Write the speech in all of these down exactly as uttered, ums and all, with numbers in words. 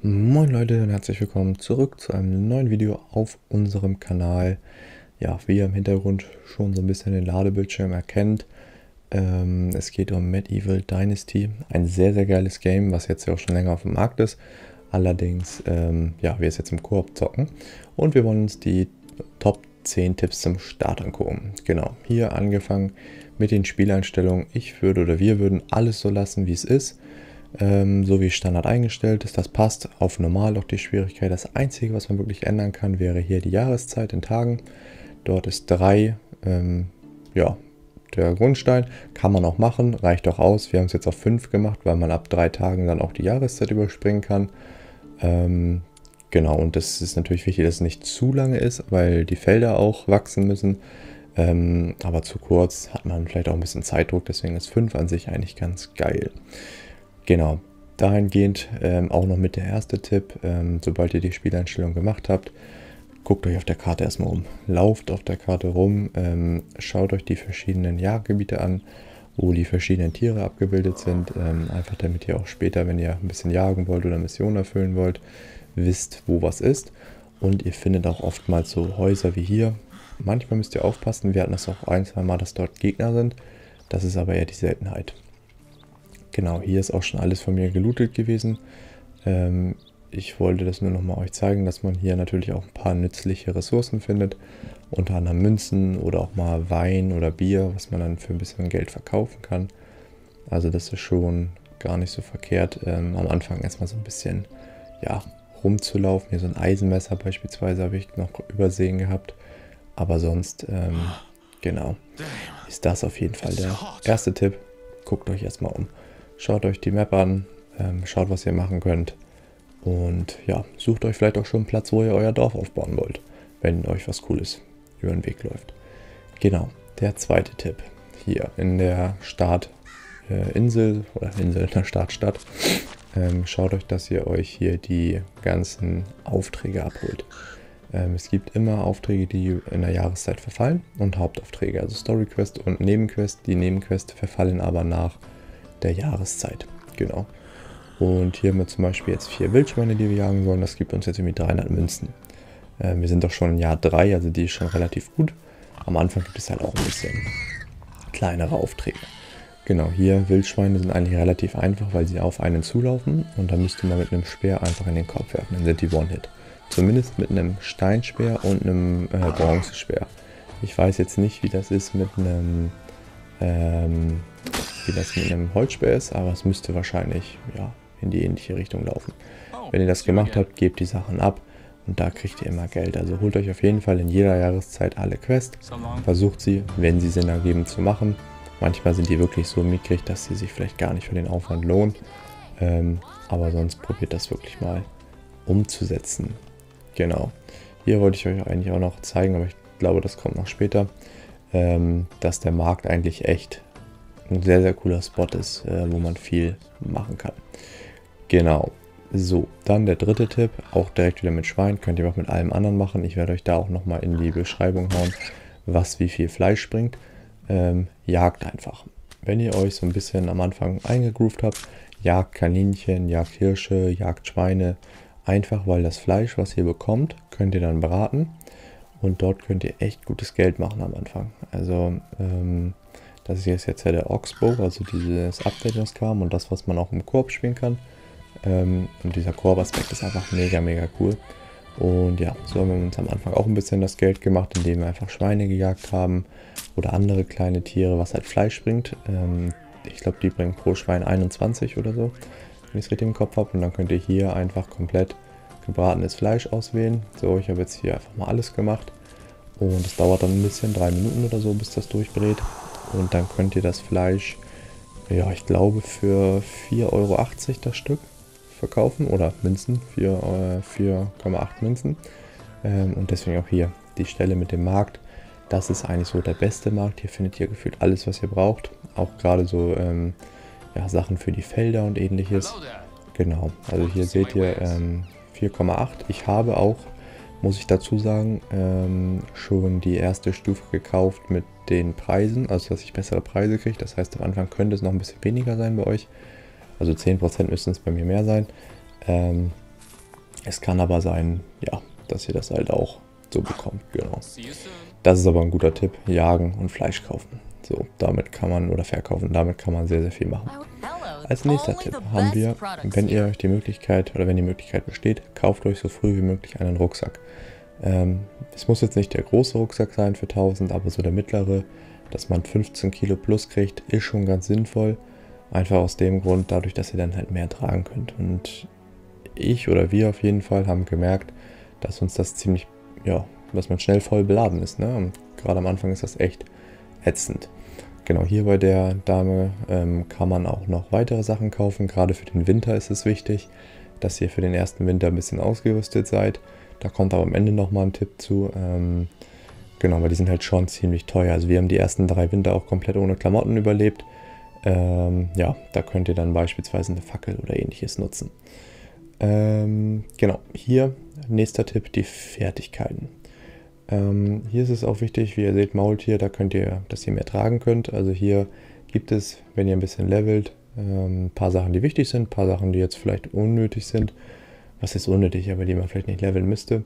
Moin Leute und herzlich willkommen zurück zu einem neuen Video auf unserem Kanal. Ja, wie ihr im Hintergrund schon so ein bisschen den Ladebildschirm erkennt, ähm, es geht um Medieval Dynasty. Ein sehr, sehr geiles Game, was jetzt ja auch schon länger auf dem Markt ist. Allerdings, ähm, ja, wir es jetzt im Koop zocken und wir wollen uns die Top zehn Tipps zum Start angucken. Genau, hier angefangen mit den Spieleinstellungen. Ich würde oder wir würden alles so lassen, wie es ist. Ähm, so wie Standard eingestellt ist, das passt. Auf normal auch die Schwierigkeit. Das einzige, was man wirklich ändern kann, wäre hier die Jahreszeit in Tagen. Dort ist drei, ähm, ja, der Grundstein. Kann man auch machen, reicht auch aus. Wir haben es jetzt auf fünf gemacht, weil man ab drei Tagen dann auch die Jahreszeit überspringen kann. Ähm, genau, und das ist natürlich wichtig, dass es nicht zu lange ist, weil die Felder auch wachsen müssen. Ähm, aber zu kurz hat man vielleicht auch ein bisschen Zeitdruck, deswegen ist fünf an sich eigentlich ganz geil. Genau, dahingehend ähm, auch noch mit der erste Tipp, ähm, sobald ihr die Spieleinstellung gemacht habt, guckt euch auf der Karte erstmal um. Lauft auf der Karte rum, ähm, schaut euch die verschiedenen Jagdgebiete an, wo die verschiedenen Tiere abgebildet sind. Ähm, einfach damit ihr auch später, wenn ihr ein bisschen jagen wollt oder Missionen erfüllen wollt, wisst, wo was ist. Und ihr findet auch oftmals so Häuser wie hier. Manchmal müsst ihr aufpassen, wir hatten das auch ein, zwei Mal, dass dort Gegner sind. Das ist aber eher die Seltenheit. Genau, hier ist auch schon alles von mir gelootet gewesen. Ähm, ich wollte das nur nochmal euch zeigen, dass man hier natürlich auch ein paar nützliche Ressourcen findet. Unter anderem Münzen oder auch mal Wein oder Bier, was man dann für ein bisschen Geld verkaufen kann. Also das ist schon gar nicht so verkehrt. Ähm, am Anfang erstmal so ein bisschen ja, rumzulaufen. Hier so ein Eisenmesser beispielsweise habe ich noch übersehen gehabt. Aber sonst, ähm, genau, ist das auf jeden Fall der erste Tipp. Guckt euch erstmal um. Schaut euch die Map an, ähm, schaut, was ihr machen könnt und ja, sucht euch vielleicht auch schon einen Platz, wo ihr euer Dorf aufbauen wollt, wenn euch was Cooles über den Weg läuft. Genau, der zweite Tipp hier in der Startinsel äh, oder Insel in der Startstadt. Ähm, schaut euch, dass ihr euch hier die ganzen Aufträge abholt. Ähm, es gibt immer Aufträge, die in der Jahreszeit verfallen und Hauptaufträge, also Storyquest und Nebenquest. Die Nebenquests verfallen aber nach der Jahreszeit, genau. Und hier haben wir zum Beispiel jetzt vier Wildschweine, die wir jagen sollen. Das gibt uns jetzt irgendwie dreihundert Münzen. Äh, wir sind doch schon im Jahr drei, also die ist schon relativ gut. Am Anfang gibt es halt auch ein bisschen kleinere Aufträge. Genau, hier Wildschweine sind eigentlich relativ einfach, weil sie auf einen zulaufen. Und da müsste man mit einem Speer einfach in den Kopf werfen, dann sind die One-Hit. Zumindest mit einem Steinspeer und einem äh, Bronzespeer. Ich weiß jetzt nicht, wie das ist mit einem... Ähm, wie das mit einem Holzspeer ist, aber es müsste wahrscheinlich ja, in die ähnliche Richtung laufen. Wenn ihr das gemacht habt, gebt die Sachen ab und da kriegt ihr immer Geld. Also holt euch auf jeden Fall in jeder Jahreszeit alle Quests, versucht sie, wenn sie Sinn ergeben, zu machen. Manchmal sind die wirklich so mickrig, dass sie sich vielleicht gar nicht für den Aufwand lohnen, ähm, aber sonst probiert das wirklich mal umzusetzen. Genau, hier wollte ich euch eigentlich auch noch zeigen, aber ich glaube, das kommt noch später, ähm, dass der Markt eigentlich echt ein sehr, sehr cooler Spot ist, äh, wo man viel machen kann. Genau. So, dann der dritte Tipp, auch direkt wieder mit Schwein, könnt ihr auch mit allem anderen machen. Ich werde euch da auch nochmal in die Beschreibung hauen, was wie viel Fleisch bringt. Ähm, jagt einfach. Wenn ihr euch so ein bisschen am Anfang eingegroovt habt, jagt Kaninchen, jagt Hirsche, jagt Schweine, einfach weil das Fleisch, was ihr bekommt, könnt ihr dann braten und dort könnt ihr echt gutes Geld machen am Anfang. Also, ähm, das hier ist jetzt ja der Oxbow, also dieses Update, das kam und das, was man auch im Koop spielen kann. Ähm, und dieser Koop-Aspekt ist einfach mega, mega cool. Und ja, so haben wir uns am Anfang auch ein bisschen das Geld gemacht, indem wir einfach Schweine gejagt haben oder andere kleine Tiere, was halt Fleisch bringt. Ähm, ich glaube, die bringen pro Schwein einundzwanzig oder so, wenn ich es richtig im Kopf habe. Und dann könnt ihr hier einfach komplett gebratenes Fleisch auswählen. So, ich habe jetzt hier einfach mal alles gemacht. Und es dauert dann ein bisschen, drei Minuten oder so, bis das durchbrät. Und dann könnt ihr das Fleisch, ja, ich glaube für vier Euro achtzig das Stück verkaufen oder Münzen, vier Komma acht Münzen. Ähm, und deswegen auch hier die Stelle mit dem Markt. Das ist eigentlich so der beste Markt. Hier findet ihr gefühlt alles, was ihr braucht. Auch gerade so ähm, ja, Sachen für die Felder und ähnliches. Genau, also hier seht ihr ähm, vier Komma acht. Ich habe auch, muss ich dazu sagen, ähm, schon die erste Stufe gekauft mit den Preisen, also dass ich bessere Preise kriege. Das heißt, am Anfang könnte es noch ein bisschen weniger sein bei euch. Also zehn Prozent müssen es bei mir mehr sein. Ähm, Es kann aber sein, ja, dass ihr das halt auch so bekommt, genau. Das ist aber ein guter Tipp, jagen und Fleisch kaufen. So, damit kann man, oder verkaufen, damit kann man sehr, sehr viel machen. Als nächster Tipp haben wir, wenn ihr euch die Möglichkeit, oder wenn die Möglichkeit besteht, kauft euch so früh wie möglich einen Rucksack. Ähm, es muss jetzt nicht der große Rucksack sein für tausend, aber so der mittlere, dass man fünfzehn Kilo plus kriegt, ist schon ganz sinnvoll. Einfach aus dem Grund, dadurch, dass ihr dann halt mehr tragen könnt. Und ich oder wir auf jeden Fall haben gemerkt, dass uns das ziemlich, ja, dass man schnell voll beladen ist. Ne? Und gerade am Anfang ist das echt ätzend. Genau, hier bei der Dame ähm, kann man auch noch weitere Sachen kaufen. Gerade für den Winter ist es wichtig, dass ihr für den ersten Winter ein bisschen ausgerüstet seid. Da kommt aber am Ende nochmal ein Tipp zu. Ähm, genau, weil die sind halt schon ziemlich teuer. Also wir haben die ersten drei Winter auch komplett ohne Klamotten überlebt. Ähm, ja, da könnt ihr dann beispielsweise eine Fackel oder ähnliches nutzen. Ähm, genau, hier nächster Tipp, die Fertigkeiten. Ähm, hier ist es auch wichtig, wie ihr seht, Maultier, da könnt ihr, dass ihr mehr tragen könnt. Also hier gibt es, wenn ihr ein bisschen levelt, ähm, ein paar Sachen, die wichtig sind, ein paar Sachen, die jetzt vielleicht unnötig sind. Was ist unnötig, aber die man vielleicht nicht leveln müsste.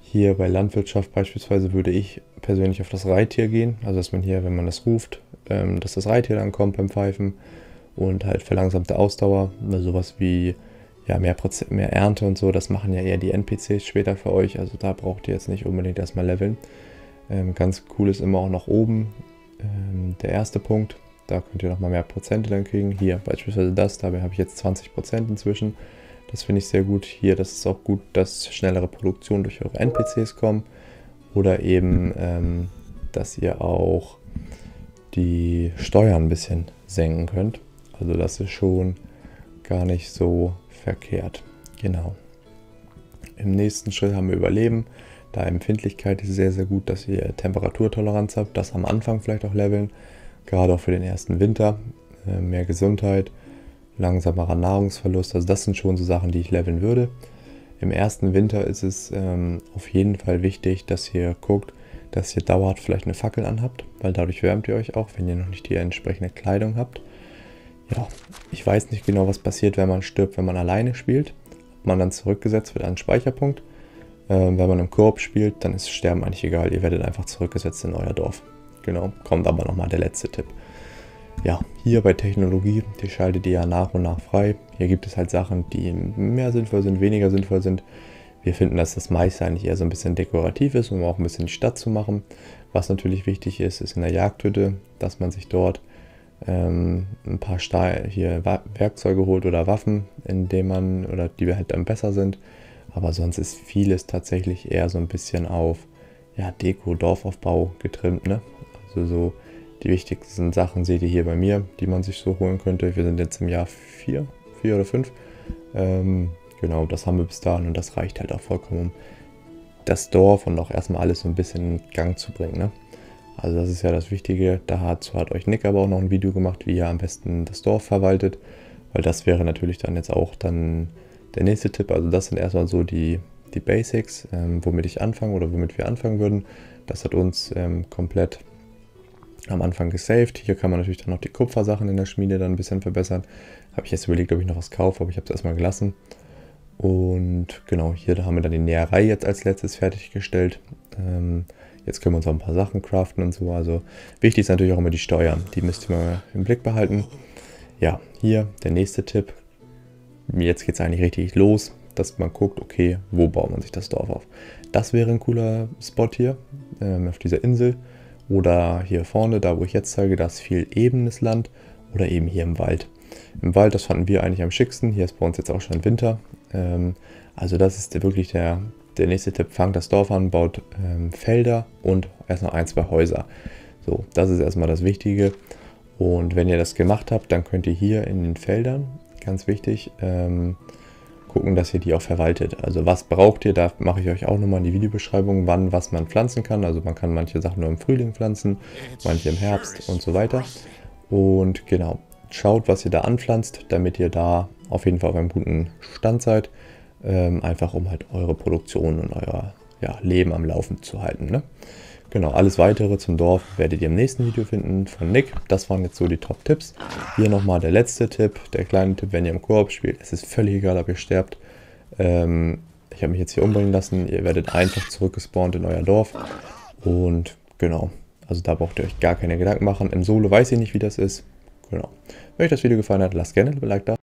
Hier bei Landwirtschaft beispielsweise würde ich persönlich auf das Reittier gehen. Also dass man hier, wenn man das ruft, ähm, dass das Reittier dann kommt beim Pfeifen. Und halt verlangsamte Ausdauer, also sowas wie... Ja, mehr, Proze- mehr Ernte und so, das machen ja eher die N P Cs später für euch, also da braucht ihr jetzt nicht unbedingt erstmal leveln. Ähm, ganz cool ist immer auch noch oben ähm, der erste Punkt, da könnt ihr nochmal mehr Prozente dann kriegen. Hier beispielsweise das, dabei habe ich jetzt zwanzig Prozent inzwischen, das finde ich sehr gut. Hier, das ist auch gut, dass schnellere Produktion durch eure N P Cs kommen oder eben, ähm, dass ihr auch die Steuern ein bisschen senken könnt. Also das ist schon gar nicht so verkehrt. Genau. Im nächsten Schritt haben wir Überleben. Da Empfindlichkeit ist sehr, sehr gut, dass ihr Temperaturtoleranz habt. Das am Anfang vielleicht auch leveln. Gerade auch für den ersten Winter. Mehr Gesundheit, langsamerer Nahrungsverlust. Also das sind schon so Sachen, die ich leveln würde. Im ersten Winter ist es ähm, auf jeden Fall wichtig, dass ihr guckt, dass ihr dauerhaft vielleicht eine Fackel anhabt. Weil dadurch wärmt ihr euch auch, wenn ihr noch nicht die entsprechende Kleidung habt. Ja, ich weiß nicht genau, was passiert, wenn man stirbt, wenn man alleine spielt. Ob man dann zurückgesetzt wird an einen Speicherpunkt. Ähm, wenn man im Koop spielt, dann ist Sterben eigentlich egal. Ihr werdet einfach zurückgesetzt in euer Dorf. Genau, kommt aber nochmal der letzte Tipp. Ja, hier bei Technologie, die schaltet ihr ja nach und nach frei. Hier gibt es halt Sachen, die mehr sinnvoll sind, weniger sinnvoll sind. Wir finden, dass das meiste eigentlich eher so ein bisschen dekorativ ist, um auch ein bisschen die Stadt zu machen. Was natürlich wichtig ist, ist in der Jagdhütte, dass man sich dort ein paar Stahl hier Werkzeuge holt oder Waffen, indem man oder die halt dann besser sind. Aber sonst ist vieles tatsächlich eher so ein bisschen auf ja, Deko, Dorfaufbau getrimmt. Ne? Also so die wichtigsten Sachen seht ihr hier bei mir, die man sich so holen könnte. Wir sind jetzt im Jahr vier, vier oder fünf. Ähm, genau, das haben wir bis dahin und das reicht halt auch vollkommen, um das Dorf und auch erstmal alles so ein bisschen in Gang zu bringen. Ne? Also das ist ja das Wichtige, dazu hat euch Nick aber auch noch ein Video gemacht, wie ihr am besten das Dorf verwaltet, weil das wäre natürlich dann jetzt auch dann der nächste Tipp. Also das sind erstmal so die, die Basics, ähm, womit ich anfange oder womit wir anfangen würden. Das hat uns ähm, komplett am Anfang gesaved. Hier kann man natürlich dann noch die Kupfersachen in der Schmiede dann ein bisschen verbessern. Habe ich jetzt überlegt, ob ich noch was kaufe, aber ich habe es erstmal gelassen. Und genau, hier haben wir dann die Näherei jetzt als letztes fertiggestellt. Ähm, Jetzt können wir uns auch ein paar Sachen craften und so. Also wichtig ist natürlich auch immer die Steuern. Die müsst ihr mal im Blick behalten. Ja, hier der nächste Tipp. Jetzt geht es eigentlich richtig los, dass man guckt, okay, wo baut man sich das Dorf auf. Das wäre ein cooler Spot hier ähm, auf dieser Insel. Oder hier vorne, da wo ich jetzt zeige, das ist viel ebenes Land. Oder eben hier im Wald. Im Wald, das fanden wir eigentlich am schicksten. Hier ist bei uns jetzt auch schon Winter. Ähm, also das ist wirklich der... Der nächste Tipp, fangt das Dorf an, baut ähm, Felder und erst noch ein, zwei Häuser. So, das ist erstmal das Wichtige. Und wenn ihr das gemacht habt, dann könnt ihr hier in den Feldern, ganz wichtig, ähm, gucken, dass ihr die auch verwaltet. Also was braucht ihr, da mache ich euch auch nochmal in die Videobeschreibung, wann was man pflanzen kann. Also man kann manche Sachen nur im Frühling pflanzen, manche im Herbst und so weiter. Und genau, schaut, was ihr da anpflanzt, damit ihr da auf jeden Fall auf einem guten Stand seid. Ähm, einfach um halt eure Produktion und euer ja, Leben am Laufen zu halten. Ne? Genau, alles weitere zum Dorf werdet ihr im nächsten Video finden von Nick. Das waren jetzt so die Top-Tipps. Hier nochmal der letzte Tipp, der kleine Tipp, wenn ihr im Koop spielt. Es ist völlig egal, ob ihr sterbt. Ähm, Ich habe mich jetzt hier umbringen lassen. Ihr werdet einfach zurückgespawnt in euer Dorf. Und genau, also da braucht ihr euch gar keine Gedanken machen. Im Solo weiß ich nicht, wie das ist. Genau. Wenn euch das Video gefallen hat, lasst gerne ein Like da.